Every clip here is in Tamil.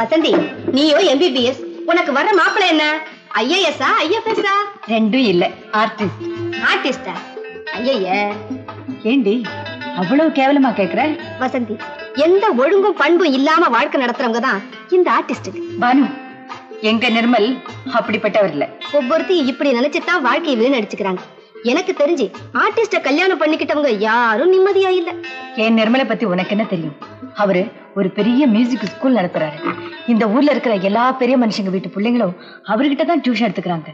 வசந்தி நீயோ எம்பிபிஎஸ், உனக்கு வர மாப்பிள என்ன? ஐஏஎஸ்ஸா ஐஎஃப்எஸ்ஸா? ரெண்டும் இல்ல, ஆர்டிஸ்ட். ஆர்டிஸ்டா? ஐயே ஏண்டி அவ்வளவு கேவலமா கேக்குற? வசந்தி, எந்த ஒழுங்கும் பண்பும் இல்லாம வாழ்க்கை நடத்துறவங்க தான் இந்த ஆர்டிஸ்ட். பானு, எங்க நிர்மல் அப்படிப்பட்டவர் இல்ல. ஒவ்வொருத்தையும் இப்படி நினைச்சுதான் வாழ்க்கையை வீணடிச்சுக்கிறாங்க. எனக்கு தெரிஞ்சு ஆர்டிஸ்ட கல்யாணம் பண்ணிக்கிட்டவங்க யாரும் நிம்மதியா இல்ல. என் நிர்மலை பத்தி உனக்கு என்ன தெரியும்? அவரு ஒரு பெரிய மியூசிக் ஸ்கூல் நடத்துறாரு. இந்த ஊர்ல இருக்கிற எல்லா பெரிய மனுஷங்க வீட்டு பிள்ளைங்களும் அவர்கிட்ட தான் டியூஷன் எடுத்துக்கிறாங்க.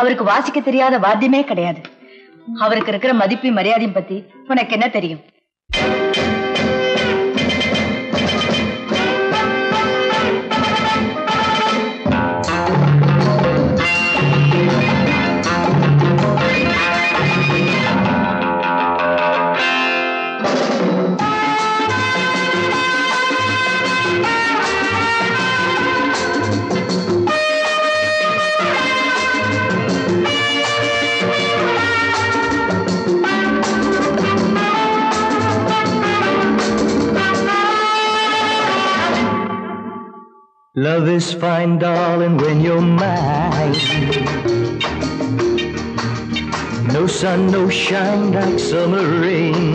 அவருக்கு வாசிக்க தெரியாத வாத்தியமே கிடையாது. அவருக்கு இருக்கிற மதிப்பு மரியாதையும் பத்தி உனக்கு என்ன தெரியும்? Love is fine, darling, when you're mine. No sun, no shine like summer rain.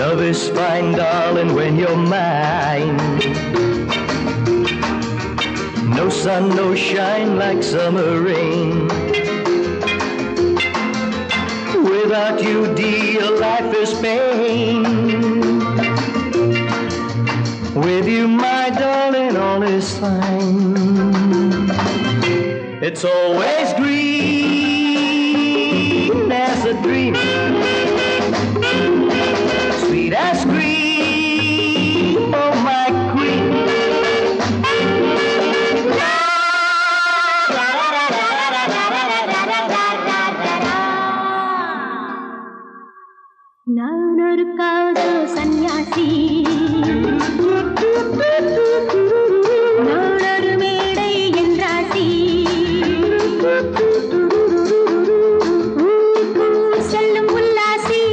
Love is fine, darling, when you're mine. No sun, no shine like summer rain. Without you, dear, life is pain. With you, my darling, all is fine. It's always green as a dream, sweet as cream, oh my queen. நான் ஒரு காதோ சன்யாசி, நான் ஒரு மேடை என் ராசி. செல்லும் உல்லாசி,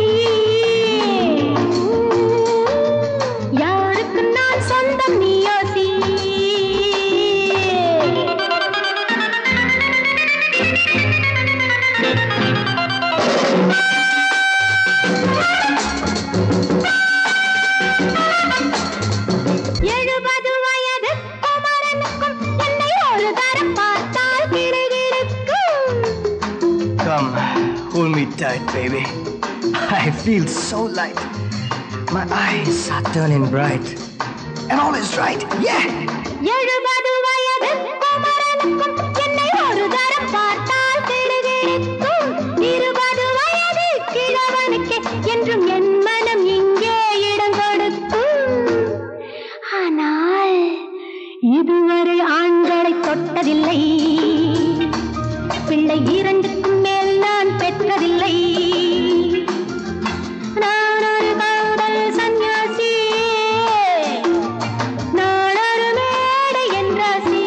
யாருக்கு நான் சொந்தம் நீ யோசி. Hold me tight, baby. I feel so light. My eyes are turning bright. And all is right. Yeah. ஆனால் இதுவரை ஆண்களை தொட்டதில்லை, பிள்ளை இரண்டுக்கும் மேல் நான் பெற்றதில்லை. நான் ஒரு காதல் சன்னியாசி, நான் ஒரு மேடை என் ராசி.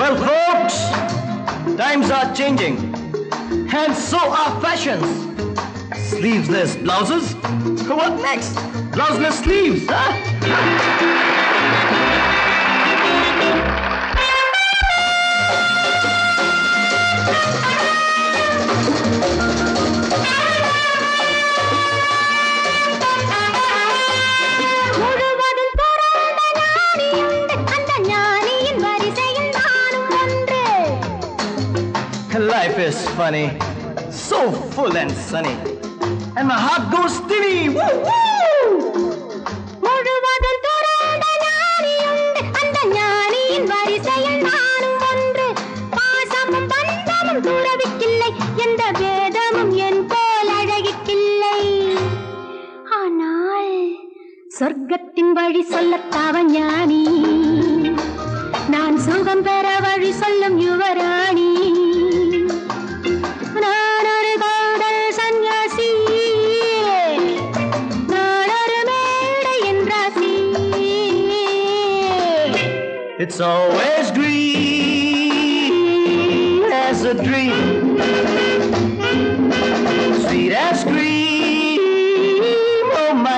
Well, folks, times are changing, and so are fashions. Sleeveless blouses? What next? Blouseless sleeves, huh? Life is funny, so full and sunny, and my heart goes steady. Woo woo. முழுவதும் துறந்த ஞானி உண்டு, அந்த ஞானியின் வரிசையில் நானும் ஒன்று. பாசமும் பந்தமும் துறவிக்கில்லை, எந்த வேதமும் என் போல் அழகிக்கில்லை. ஆனால் சொர்க்கத்தின் வழி சொல்லத்தாவ ஞானி, நான் சுகம் பெற வழி சொல்லும் யுவராணி. It's always green as a dream, sweet as cream, oh my.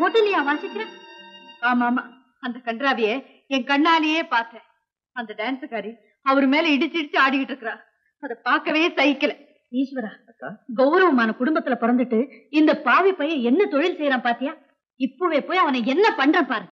போட்டிலையா வாசிக்கிறேன்? ஆமா ஆமா, அந்த கன்றாவிய என் கண்ணாலேயே பார்த்தேன். அந்த டான்ஸுக்காரி அவரு மேல இடிச்சு இடிச்சு ஆடிக்கிட்டு இருக்கிறா. அதை பார்க்கவே சகிக்கல. ஈஸ்வரா, கௌரவமான குடும்பத்துல பிறந்துட்டு இந்த பாவி பையன் என்ன தொழில் செய்யறான் பாத்தியா? இப்பவே போய் அவனை என்ன பண்ற பாரு.